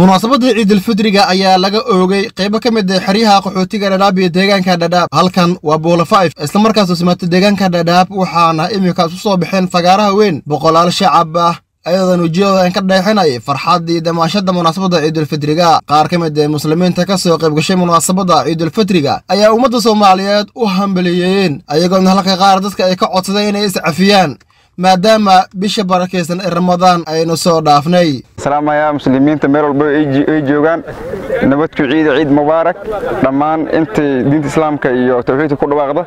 مناسبة عيد الفطر جاء يا لقى أوجي قيبة كمد حريها قحوتي جرابي دجان كداب هالكن وبول فايف استمركز سمات دجان كداب وحنا إمي كسوسو بحين فجرها وين بقلال الشعب أيضا وجوه إن كده حنا فرحات دي دماشة مناسبة عيد الفطر جاء قار كمد مسلمين تكسر قيبة شيء مناسبة عيد الفطر جاء أي أمد الصوماليات وهم بليين أي جون هالك قاردسك أي كعطسين يسعفيان maadaama bisha barakeysan ee Ramadaan aynu soo dhaafnay salaamaya muslimiinta meel walba ay joogan nabad ku ciid mubaarak dhamaan inta diinta islaamka iyo tawxiidka ku dhawaaqda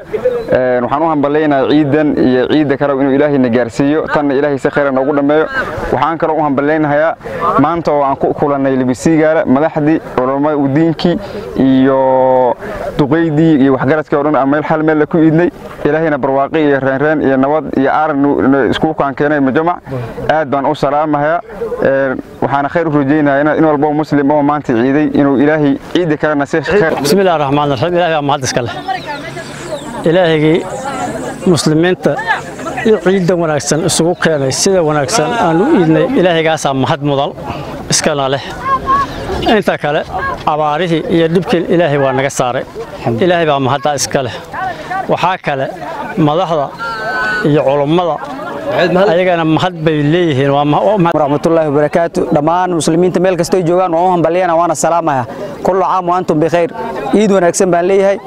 waxaan u hambaleynayaa ciidan iyo ciidda kale inuu Ilaahay na gaarsiiyo tan Ilaahay si khayr noogu dhameeyo waxaan kale u hambaleynayaa maanta oo aan ku kulanay libisi gaara madaxdi urumada diinki iyo duqeydii iyo waxgaradka oo dhan ama xal meel la ku iidnay Ilaahay na barwaaqi iyo reen iyo nabad iyo aarnu isku kan keenay majmaac aad baan u salaamahay waxaana khayr u rajeynayaa in walba muslim oo maanta ciiday inuu ilaahi ciid ka naseex khayr bismillaahir rahmaanir rahiim ilaahi ma hadis kale ilaahi muslimiinta ciidan wanaagsan isugu keenay sida wanaagsan aan u idnay ilaahaygaas ma had mudan iska leh inta kale abaarihi iyo dibkeen ilaahi waa naga saaray ilaahi baa ma hada iska leh waxa kale madaxda iyo culimada ayagana mahad bay leeyihiin waa rahmatullaahi barakaatu dhamaan muslimiinta meel kasta ay joogan oo hambaliyana waana salaamaha kullu caam wa antum bi khair ciid wanaagsan baan leeyahay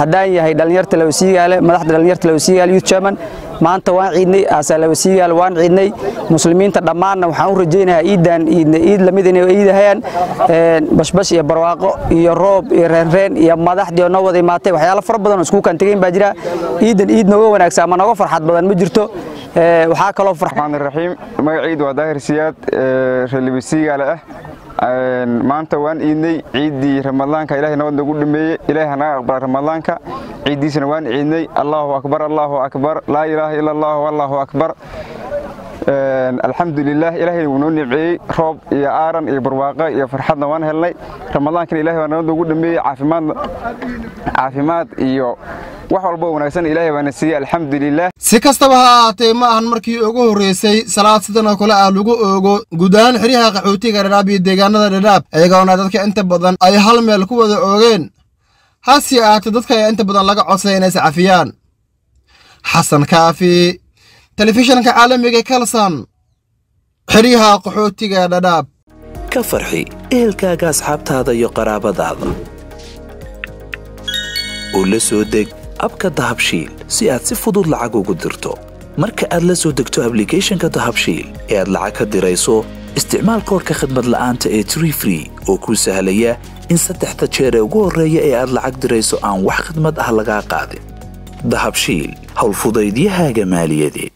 hadaan yahay dhalinyarta lawsiigaale madaxda dhalinyarta lawsiigaale youth chairman maanta waan ciidnay asaa lawsiigaale waan ciidnay muslimiinta dhamaanna waxaan u rajeynayaa ciidan ciid la mid inay ciidahayaan bashbash iyo barwaaqo iyo roob iyo reen iyo madaxdii noo wada imaatay waxyaalo fara badan isku kan tagayn baa jira ciidan ciid nooga wanaagsan ama nooga farxad badan ma jirto waxaa kaloo farxaan raxiim magaciid waa daahir siyaad lawsiigaale ah maanta waan ciidnay ciidii ramadaanka ilaahay nabad nagu dhameeyay ilaahay naga aqbal ramadaanka ciidiisna waan ciidnay allahu akbar la ilaaha illa allah wallahu akbar alhamdulillah ilaahay wuu noo nimeeyay roob iyo aaran iyo barwaaqo iyo farxadna waan helnay ramadaanka ilaahay waan nagu dhameeyay caafimaad iyo wax walba wanaagsan ilaahay baan siiyay alhamdulillah si kastaba haatee ma ahan markii ugu horeysay salaad sidana kala ah lagu oogo gudahan xiriha qaxootiga dhadhaab iyo deegaanada dhadhaab ayagoo dadka inta badan ay hal meel ku wada oogeen hasi aad dadka inta badan laga codsanayay safiyaan xasan kaafi تلفزيونك عالمي كالسان حريها قحوتي غاداب كفرحي إلكا أصحاب هذا يقرب ضعضا ولسودك أبكى ضهبشيل سياتي فضول لعقو قدرتو مركا أدلسودك تو أبليكيشن كضهبشيل إياد لعقا ديريسو استعمال كوركا خدمة لآنتا إي تري فري وكو سهلية إن ستحتا تشيري وغورية إياد لعق ديريسو آن وح خدمة أهلقا قادي ضهبشيل هول فضيديها جمالية دي